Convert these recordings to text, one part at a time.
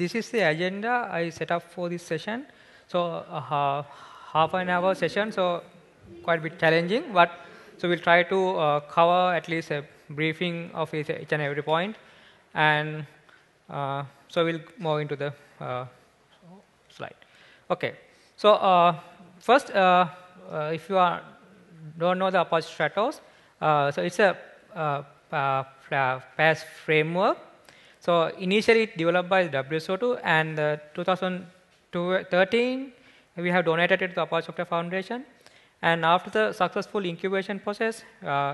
this is the agenda I set up for this session. So half an hour session, so quite a bit challenging, but so we'll try to cover at least a briefing of each and every point, and so we'll move into the slide. Okay, so first, if you don't know the Apache Stratos, so it's a PaaS framework. So initially it developed by WSO2, and 2013 we have donated it to the Apache Software Foundation. And after the successful incubation process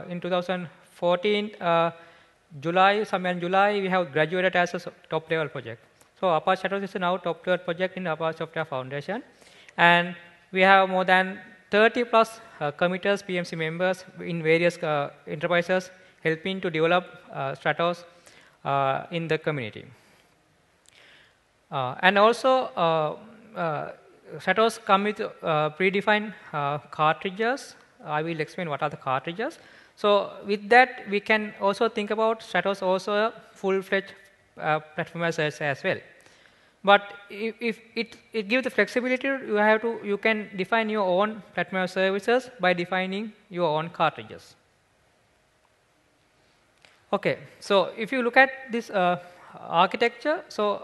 in 2014, somewhere in July, we have graduated as a top-level project. So Apache Stratos is now top-level project in the Apache Software Foundation, and we have more than 30+ committers, PMC members in various enterprises helping to develop Stratos in the community. And also, Stratos come with predefined cartridges. I will explain what are the cartridges. So with that, we can also think about Stratos also a full-fledged platform as well. But if it gives the flexibility, you can define your own platform services by defining your own cartridges. Okay, so if you look at this architecture, so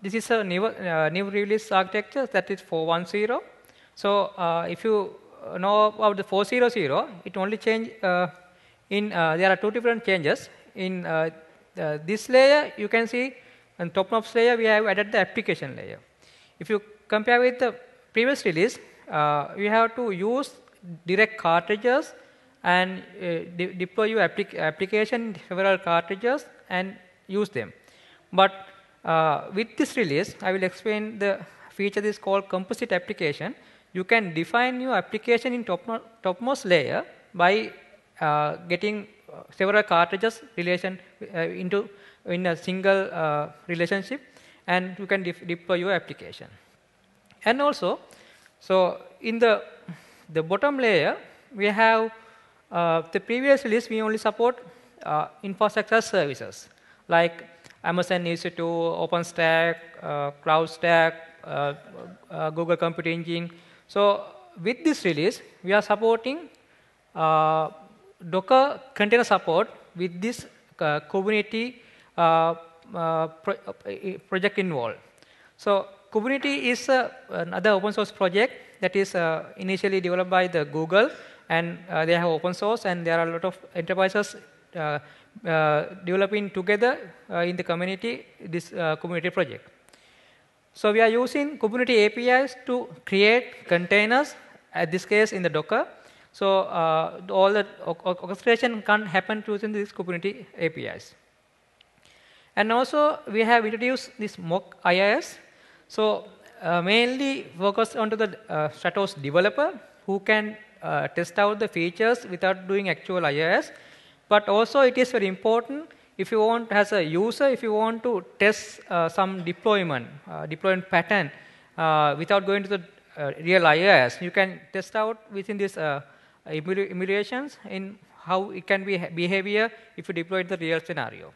this is a new release architecture, that is 4.10. So if you know about the 4.0.0, it only changed there are two different changes. In this layer, you can see in topmost layer, we have added the application layer. If you compare with the previous release, we have to use direct cartridges and deploy your application in several cartridges and use them. But with this release, I will explain the feature that is called composite application. You can define your application in topmost layer by getting several cartridges in a single relationship, and you can deploy your application. And also, so in the bottom layer, we have the previous release, we only support infrastructure services like Amazon EC2, OpenStack, CloudStack, Google Compute Engine. So with this release, we are supporting Docker container support with this Kubernetes project involved. So Kubernetes is another open source project that is initially developed by the Google, and they have open source, and there are a lot of enterprises developing together in the community this Kubernetes project. So we are using Kubernetes APIs to create containers, at this case in the Docker. So all the orchestration can happen using these Kubernetes APIs. And also we have introduced this mock IIS. So mainly focused onto the Stratos developer who can test out the features without doing actual IIS. But also it is very important if you want, as a user, if you want to test some deployment pattern without going to the real IIS, you can test out within this emulations in how it can be behavior if you deploy the real scenario.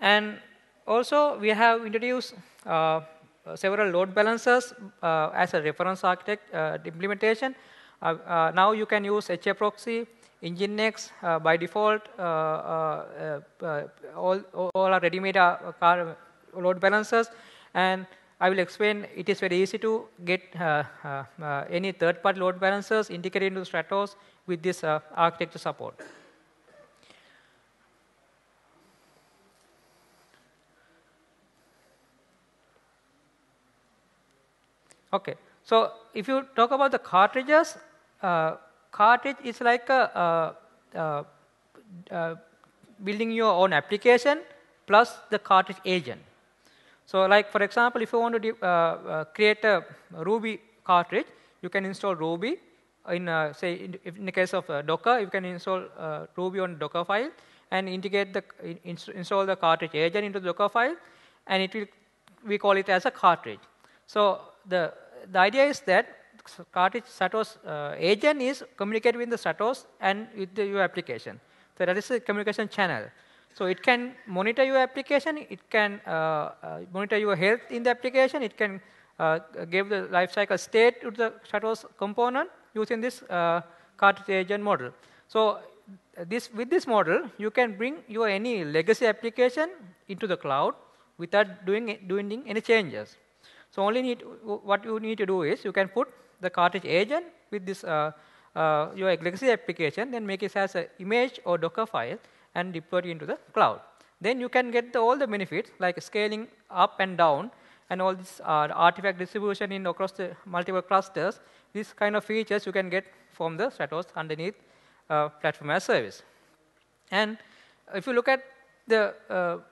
And also we have introduced several load balancers as a reference architect implementation. Now you can use HAProxy, Nginx by default. All are ready-made load balancers, and I will explain it is very easy to get any third-party load balancers integrated into Stratos with this architecture support. Okay, so if you talk about the cartridges, cartridge is like building your own application plus the cartridge agent. So like, for example, if you want to create a Ruby cartridge, you can install Ruby. In the case of Docker, you can install Ruby on Docker file and install the cartridge agent into the Docker file, and we call it as a cartridge. So the idea is that cartridge Stratos agent is communicated with the Stratos and with your application. So that is the communication channel. So it can monitor your application, it can monitor your health in the application, it can give the lifecycle state to the Stratos component using this cartridge agent model. So with this model, you can bring your any legacy application into the cloud without doing any changes. So only what you need to do is you can put the cartridge agent with this your legacy application, then make it as an image or Docker file and deploy it into the cloud. Then you can get all the benefits like scaling up and down and all this artifact distribution across the multiple clusters. These kind of features you can get from the Stratos underneath platform as service. And if you look at the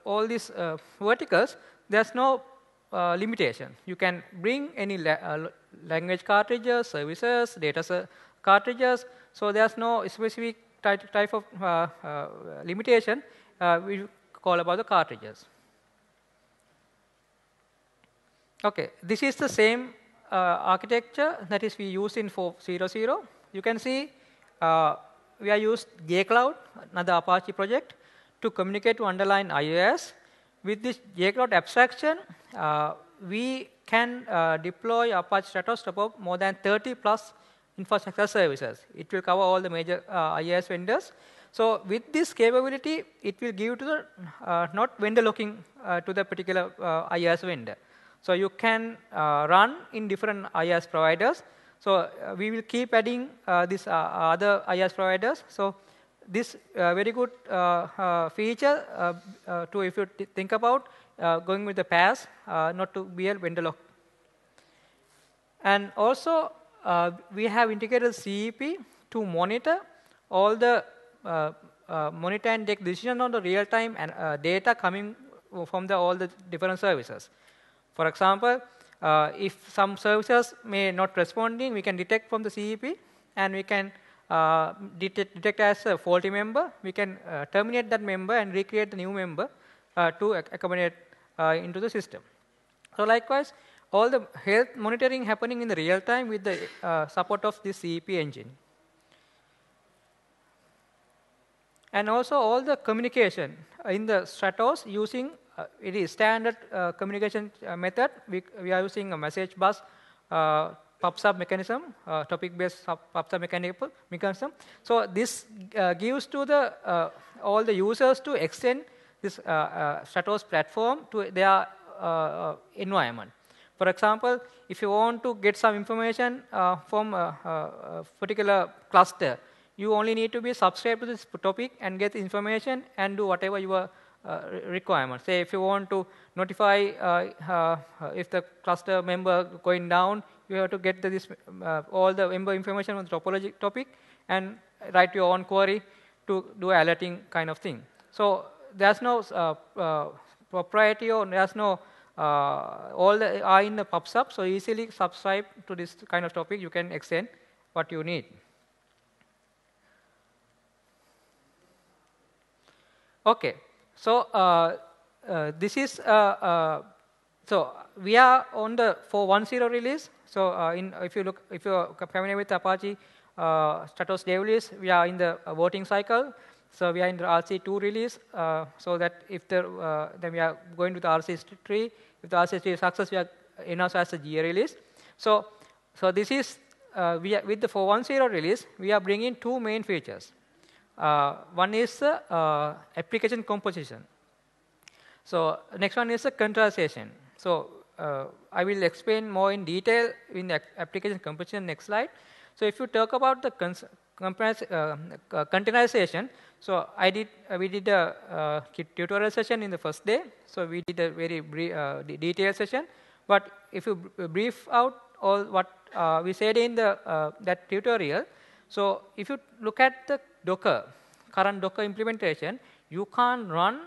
all these verticals, there's no limitation. You can bring any language cartridges, services, data cartridges. So there's no specific type of limitation we call about the cartridges. Okay, this is the same architecture that is we use in 4.0.0. You can see we are used jcloud, another Apache project, to communicate to underlying IOS. With this jcloud abstraction, we can deploy Apache Stratos above more than 30+ infrastructure services. It will cover all the major IaaS vendors. So with this capability, it will give to the not vendor locking to the particular IaaS vendor. So you can run in different IaaS providers. So we will keep adding these other IaaS providers. So this very good feature to if you think about going with the PaaS, not to be a vendor lock. And also, we have integrated CEP to monitor all the monitor and take decision on the real-time and data coming from all the different services. For example, if some services may not responding, we can detect from the CEP and we can detect as a faulty member. We can terminate that member and recreate the new member to accommodate into the system. So likewise, all the health monitoring happening in the real time with the support of this CEP engine. And also all the communication in the Stratos using it is standard communication method. We are using a message bus pub-sub mechanism, topic-based pub-sub mechanism. So this gives to the all the users to extend this Stratos platform to their environment. For example, if you want to get some information from a particular cluster, you only need to be subscribed to this topic and get the information and do whatever your requirement. Say if you want to notify if the cluster member going down, you have to get this, all the member information on the topology topic and write your own query to do alerting kind of thing. So there's no propriety or there's no all are in the pub-sub, so easily subscribe to this kind of topic. You can extend what you need. Okay, so this is so we are on the 4.1.0 release. So if you are familiar with Apache Stratos dev release, we are in the voting cycle. So we are in the RC2 release, so that if the, then we are going to the RC3. If the RC3 is success, we are announced as a GA release. So this is, with the 4.1.0 release, we are bringing two main features. One is application composition. So next one is the containerization. So I will explain more in detail in the application composition next slide. So if you talk about the containerization, so we did a tutorial session in the first day. So we did a very brief, detailed session. But if you brief out all what we said in the that tutorial, so if you look at the Docker, current Docker implementation, you can't run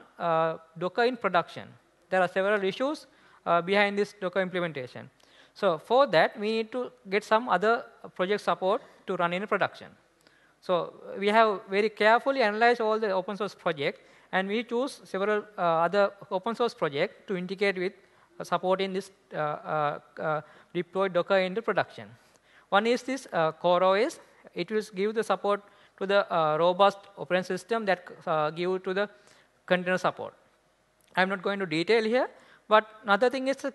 Docker in production. There are several issues behind this Docker implementation. So for that, we need to get some other project support to run in production. So we have very carefully analyzed all the open source projects, and we choose several other open source projects to integrate with supporting this deployed Docker into production. One is this CoreOS. It will give the support to the robust operating system that give to the container support. I'm not going to detail here, but another thing is the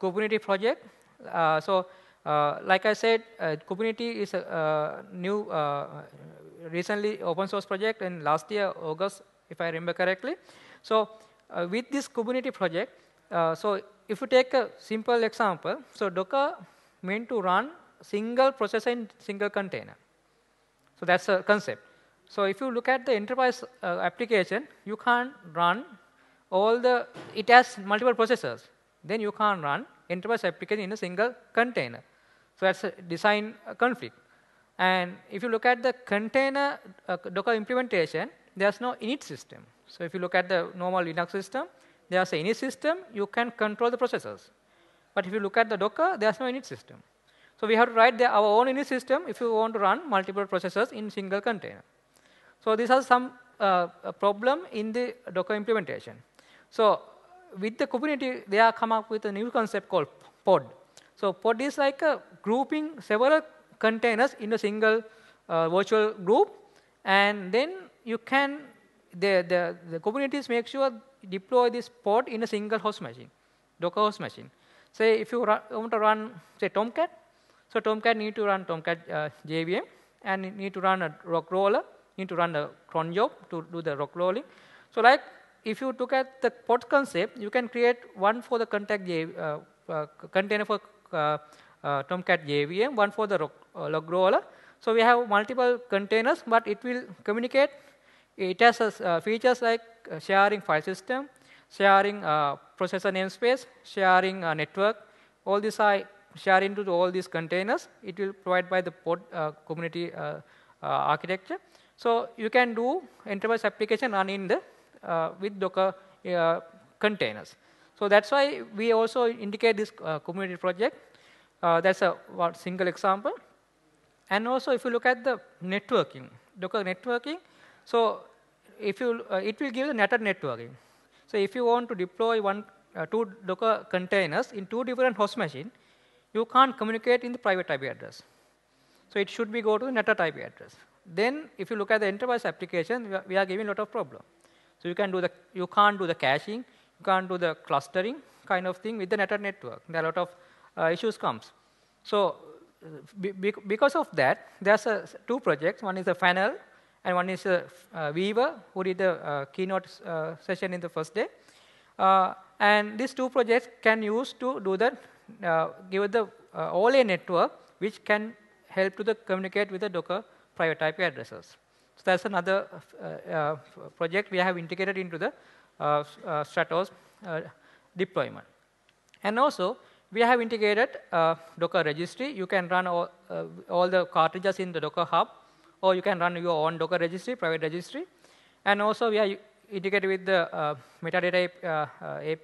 Kubernetes project. Like I said, Kubernetes is a new, recently open source project in last year, August, if I remember correctly. So with this Kubernetes project, so if you take a simple example, so Docker meant to run single process in single container. So that's a concept. So if you look at the enterprise application, you can't run all the, it has multiple processors. Then you can't run enterprise application in a single container. So that's a design conflict. And if you look at the container Docker implementation, there's no init system. So if you look at the normal Linux system, there's an init system, you can control the processors. But if you look at the Docker, there's no init system. So we have to write our own init system if you want to run multiple processors in single container. So these are some problem in the Docker implementation. So with the Kubernetes, they have come up with a new concept called pod. So pod is like a grouping several containers in a single virtual group, and then you can, the Kubernetes makes sure deploy this pod in a single host machine, Docker host machine. Say if you want to run, say, Tomcat, so Tomcat need to run Tomcat JVM, and it need to run a rock roller, need to run a cron job to do the rock rolling. So like if you look at the pod concept, you can create one for the container for Tomcat JVM, one for the rock roller. So we have multiple containers, but it will communicate. It has features like sharing file system, sharing processor namespace, sharing network. All these are shared into all these containers. It will provide by the pod Kubernetes architecture. So you can do enterprise application run in the with Docker containers. So that's why we also indicate this Kubernetes project. That's a single example. And also, if you look at the networking, Docker networking. So if you, it will give the netted networking. So if you want to deploy two Docker containers in two different host machines, you can't communicate in the private IP address. So it should be go to the netted IP address. Then if you look at the enterprise application, we are giving a lot of problem. So you can do the, you can't do the caching, you can't do the clustering kind of thing with the netted network. There are a lot of issues comes. So because of that, there's two projects. One is the Flannel, and one is Weaver, who did the keynote session in the first day. And these two projects can use to do that, give the OLA network, which can help to the communicate with the Docker private IP addresses. So that's another project we have integrated into the Stratos deployment. And also, we have integrated Docker registry. You can run all the cartridges in the Docker Hub, or you can run your own Docker registry, private registry. And also, we are integrated with the metadata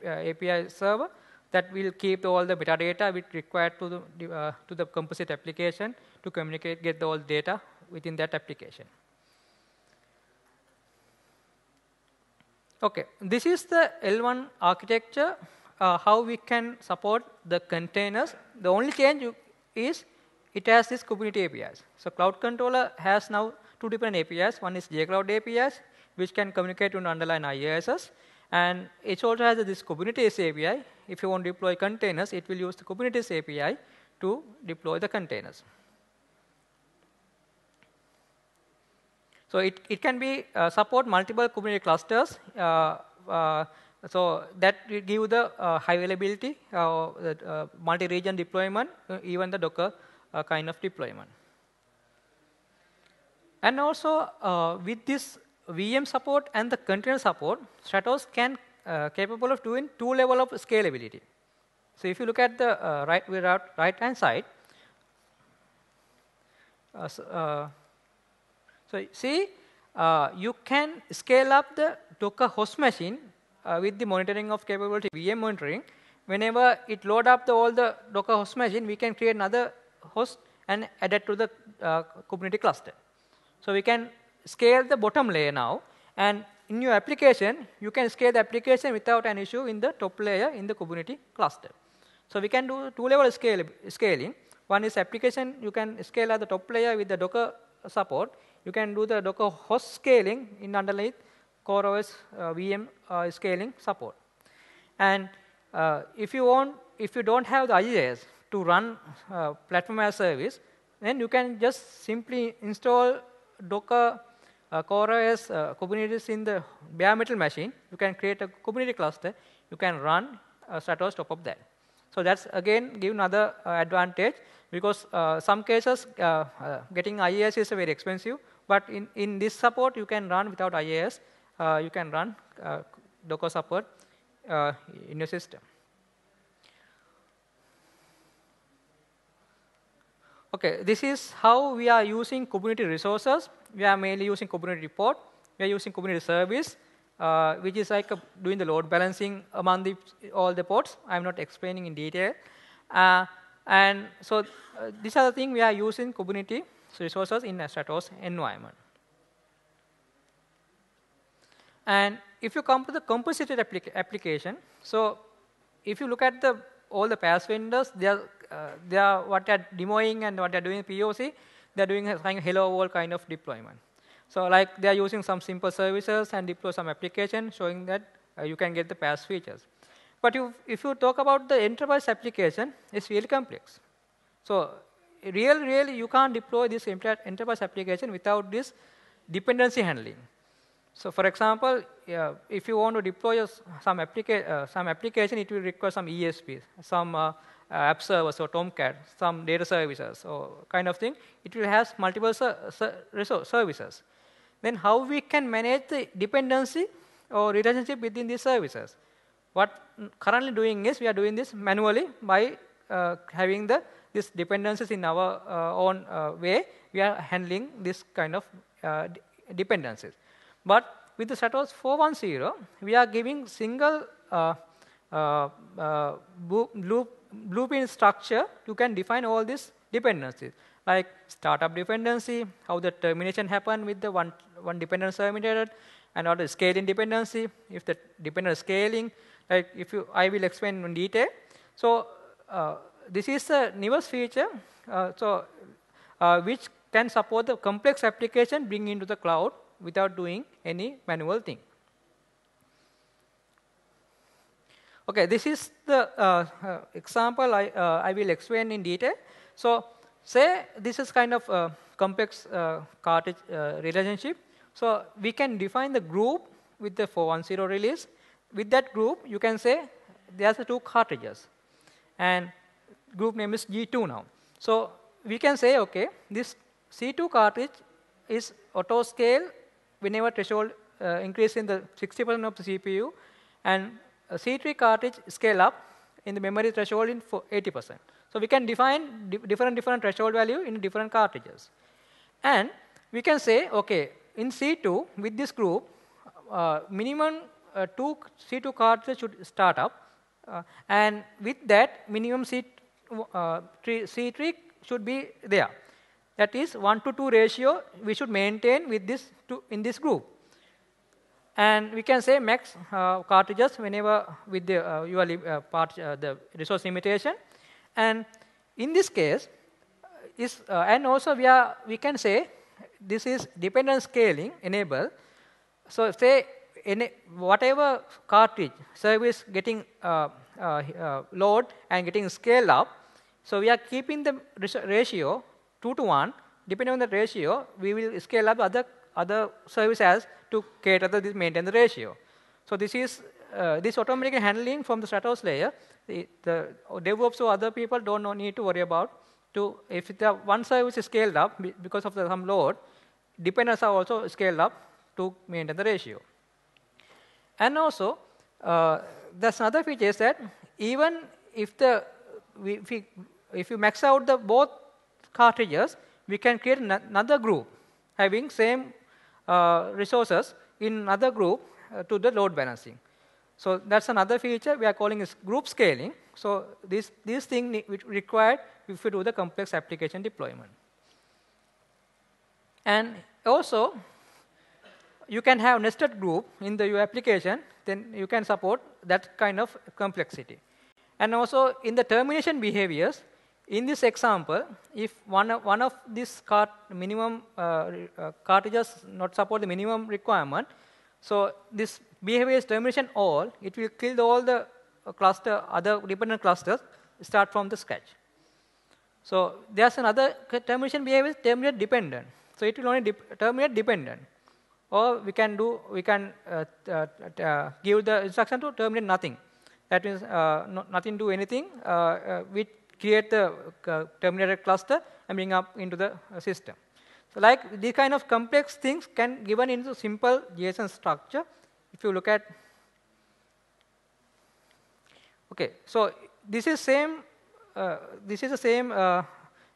API server that will keep all the metadata which required to the composite application to communicate, get all data within that application. Okay, this is the L1 architecture, how we can support the containers. The only change is it has this Kubernetes APIs. So Cloud Controller has now two different APIs. One is jcloud APIs, which can communicate to an underlying IaaS. And it also has this Kubernetes API. If you want to deploy containers, it will use the Kubernetes API to deploy the containers. So it can be support multiple Kubernetes clusters. So that will give the high availability, multi-region deployment, even the Docker kind of deployment. And also, with this VM support and the container support, Stratos can capable of doing two level of scalability. So if you look at the right-hand side, so see, you can scale up the Docker host machine with the monitoring of capability, VM monitoring. Whenever it load up all the Docker host machine, we can create another host and add it to the Kubernetes cluster. So we can scale the bottom layer now, and in your application, you can scale the application without an issue in the top layer in the Kubernetes cluster. So we can do two-level scaling. One is application, you can scale at the top layer with the Docker support. You can do the Docker host scaling in underneath CoreOS VM scaling support. And if you don't have the IaaS to run platform as service, then you can just simply install Docker CoreOS Kubernetes in the bare metal machine. You can create a Kubernetes cluster. You can run Stratos top of that. So that's again give another advantage, because some cases getting IaaS is very expensive. But in this support, you can run without IaaS. You can run Docker support in your system. Okay, this is how we are using Kubernetes resources. We are mainly using Kubernetes report. We are using Kubernetes service, which is like doing the load balancing among all the ports. I'm not explaining in detail. And so these are the things we are using Kubernetes resources in a Stratos environment. And if you come to the composite application, so if you look at all the PaaS vendors, they are what they're demoing and what they're doing POC, they're doing a kind of hello world kind of deployment. So like they're using some simple services and deploy some application, showing that you can get the PaaS features. But if you talk about the enterprise application, it's really complex. So really you can't deploy this enterprise application without this dependency handling. So for example, if you want to deploy some application, it will require some ESPs, some app servers or Tomcat, some data services or kind of thing. It will have multiple services. Then how we can manage the dependency or relationship within these services? What currently doing is we are doing this manually by having these dependencies in our own way. We are handling this kind of dependencies. But with the Stratos 4.1.0, we are giving single blueprint structure. You can define all these dependencies, like startup dependency, how the termination happened with the one dependent terminated, and all the scaling dependency, if the dependent is scaling, like I will explain in detail. So this is a newest feature, which can support the complex application bring into the cloud without doing any manual thing. Okay, this is the example I will explain in detail. So say this is kind of a complex cartridge relationship. So we can define the group with the 4.1.0 release. With that group, you can say there's two cartridges. And group name is G2 now. So we can say, okay, this C2 cartridge is auto scale whenever threshold increase in the 60% of the CPU, and a C3 cartridge scale up in the memory threshold in 80%. So we can define different threshold value in different cartridges. And we can say, okay, in C2 with this group, minimum two C2 cartridges should start up, and with that minimum C3 should be there. That is 1:2 ratio we should maintain with this in this group. And we can say max cartridges whenever with the the resource limitation. And in this case, and also we can say this is dependent scaling enable. So say whatever cartridge service getting load and getting scaled up, so we are keeping the ratio 2:1. Depending on the ratio, we will scale up other services to cater to maintain the ratio. So this is this automatic handling from the Stratos layer. The DevOps or other people don't need to worry about. If the one service is scaled up because of some load, dependents are also scaled up to maintain the ratio. And also, there's another feature is that even if you max out both cartridges, we can create another group having same resources in another group to the load balancing. So that's another feature we are calling is group scaling. So this thing required if you do the complex application deployment. And also, you can have nested group in your application. Then you can support that kind of complexity. And also in the termination behaviors, in this example, if one of these minimum cartridges not support the minimum requirement, So this behavior is termination all. It will kill all the other dependent clusters, start from the scratch. So there's another termination behavior, terminate dependent. So it will only terminate dependent. Or we can do, give the instruction to terminate nothing. That means nothing do anything. We create the terminated cluster and bring up into the system. So like these kind of complex things can given into simple JSON structure. If you look at, okay, so this is same. This is the same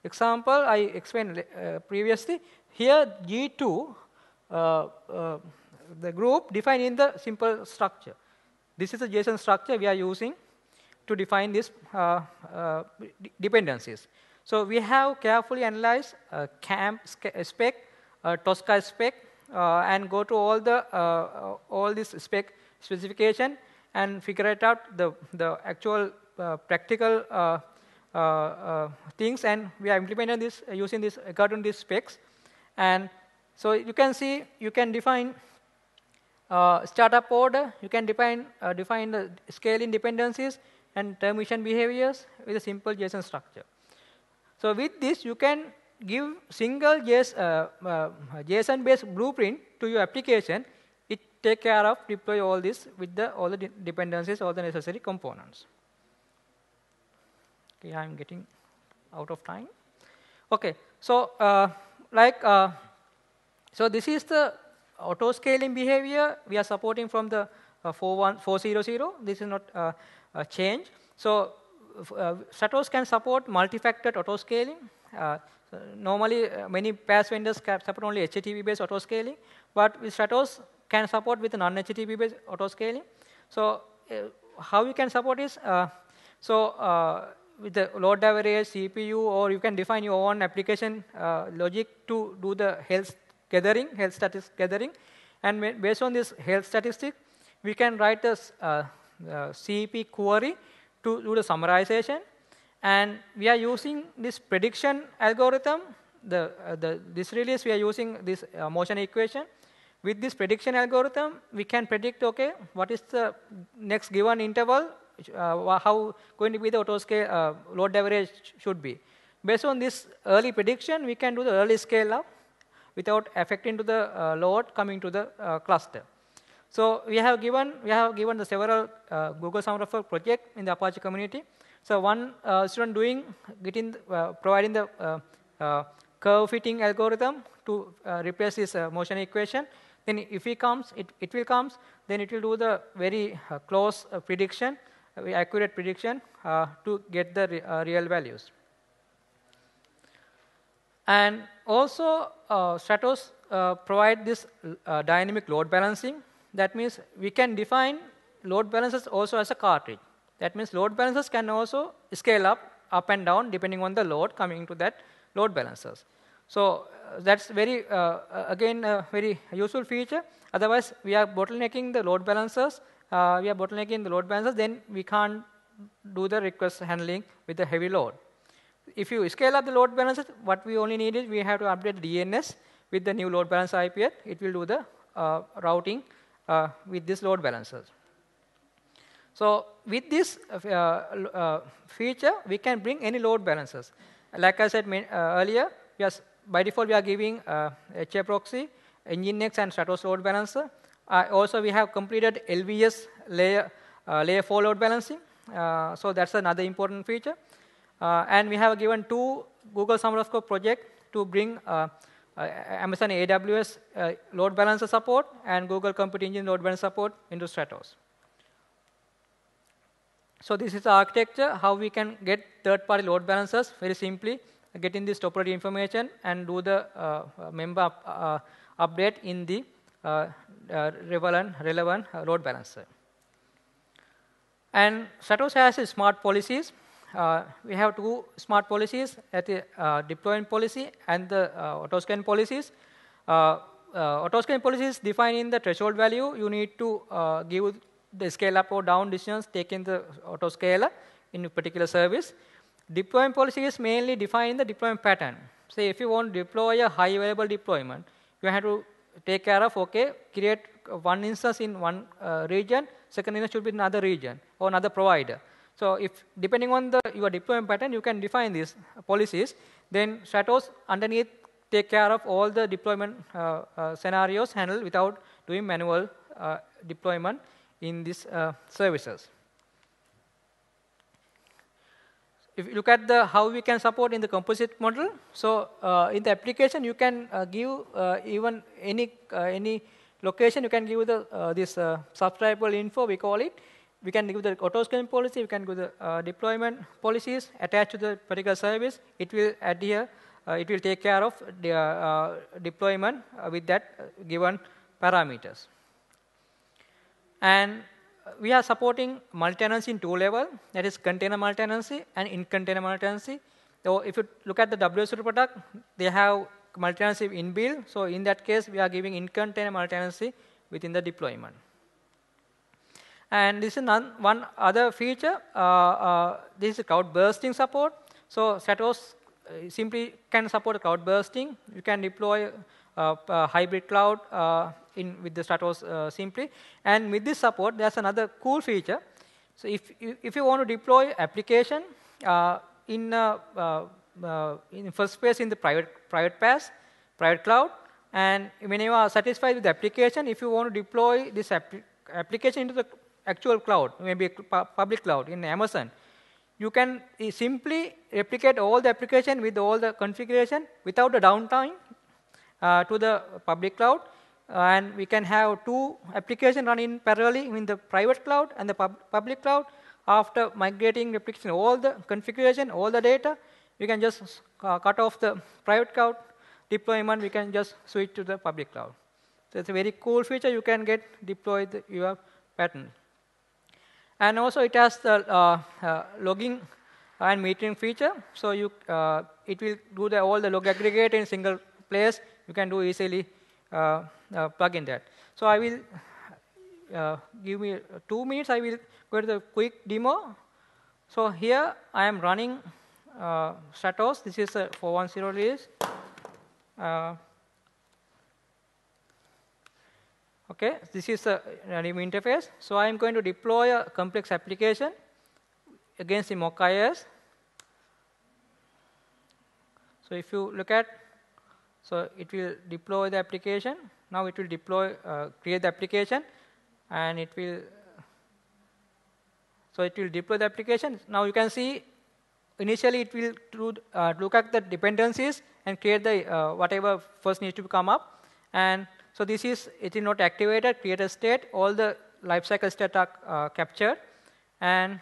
example I explained previously. Here G2, the group defined in the simple structure. This is the JSON structure we are using to define these dependencies. So we have carefully analyzed CAMP spec, Tosca spec, and go to all the all this spec specification and figure it out the actual practical things, and we are implementing this using this according to these specs. And so you can see you can define startup order, you can define the scaling dependencies and termination behaviors with a simple JSON structure. So with this, you can give single JSON-based blueprint to your application. It take care of deploy all this with the all the dependencies, all the necessary components. Okay, I'm getting out of time. Okay, so so this is the auto scaling behavior we are supporting from the 4.1.4.0.0. This is not a change. So Stratos can support multi-factor auto scaling. So normally, many PaaS vendors can support only HTTP-based auto scaling, but with Stratos can support with non-HTTP-based auto scaling. So how you can support is with the load average, CPU, or you can define your own application logic to do the health gathering, health statistics gathering, and based on this health statistic, we can write a CEP query to do the summarization, and we are using this prediction algorithm. This release we are using this motion equation. With this prediction algorithm, we can predict, okay, what is the next given interval, how going to be the auto scale load average should be. Based on this early prediction, we can do the early scale up without affecting to the load coming to the cluster. So we have given the several Google Summer of project in the Apache community. So one student doing providing the curve fitting algorithm to replace this motion equation. Then if it comes, it will comes. Then it will do the very close prediction, very accurate prediction to get the real values. And also Stratos provide this dynamic load balancing. That means we can define load balancers also as a cartridge. That means load balancers can also scale up and down depending on the load coming to that load balancers. So that's very again a very useful feature. Otherwise, we are bottlenecking the load balancers. Then we can't do the request handling with the heavy load. If you scale up the load balancers, what we only need is we have to update DNS with the new load balancer IP. It will do the routing with this load balancers. So with this feature, we can bring any load balancers. Like I said earlier, yes, by default we are giving HAProxy, Nginx, and Stratos load balancer. Also, we have completed LVS layer 4 load balancing. So that's another important feature. And we have given 2 Google Summer of Code projects to bring Amazon AWS load balancer support and Google Compute Engine load balancer support into Stratos. So this is the architecture, how we can get third-party load balancers very simply, getting this topology information and do the member update in the relevant load balancer. And Stratos has smart policies. We have 2 smart policies at the deployment policy and the autoscan policies. Autoscan policies define in the threshold value. You need to give the scale up or down decisions taken the autoscaler in a particular service. Deployment policy is mainly defined in the deployment pattern. Say if you want to deploy a high available deployment, you have to take care of, okay, create one instance in one region, second instance should be in another region or another provider. So if depending on the, your deployment pattern, you can define these policies. Then Stratos underneath take care of all the deployment scenarios handled without doing manual deployment in these services. If you look at the how we can support in the composite model, so in the application you can give even any location, you can give the this subscribable info, we call it. We can give the auto scaling policy, we can give the deployment policies attached to the particular service. It will adhere, it will take care of the deployment with that given parameters. And we are supporting multi-tenancy in two levels, that is container multi-tenancy and in-container multi-tenancy. So if you look at the WSO2 product, they have multi-tenancy inbuilt. So in that case, we are giving in-container multi-tenancy within the deployment. And this is one other feature. This is cloud bursting support. So Stratos simply can support cloud bursting. You can deploy hybrid cloud with the Stratos simply. And with this support, there's another cool feature. So if you want to deploy application in first place in the private PaaS, private cloud, and when you are satisfied with the application, if you want to deploy this application into the actual cloud, maybe public cloud in Amazon, you can simply replicate all the application with all the configuration without the downtime to the public cloud, and we can have two applications run in parallelly in the private cloud and the public cloud. After migrating replication, all the configuration, all the data, we can just cut off the private cloud deployment, we can just switch to the public cloud. So it's a very cool feature, you can get deployed your pattern. And also it has the logging and metering feature. So you, it will do all the log aggregate in single place. You can do easily plug in that. So I will give me 2 minutes. I will go to the quick demo. So here I am running Stratos. This is a 4.10 release. Okay, this is a new interface. So I am going to deploy a complex application against the mock IaaS. So if you look at, so it will deploy the application. Now it will deploy, create the application, and it will. So it will deploy the application. Now you can see, initially it will look at the dependencies and create the whatever first needs to come up. And so this is, it is not activated, create a state, all the lifecycle state are captured. And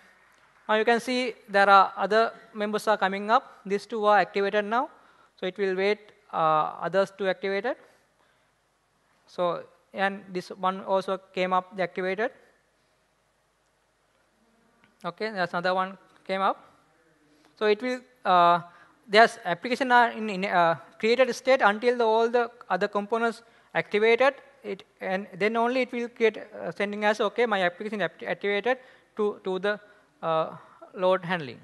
now you can see there are other members are coming up. These two are activated now. So it will wait others to activate it. So, and this one also came up, activated. Okay, there's another one came up. So it will, there's application are in created state until all the other components activated it, and then only it will create sending us, okay, my application activated to the load handling.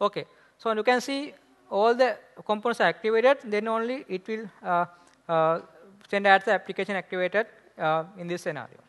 Okay, so you can see all the components are activated, then only it will send us the application activated in this scenario.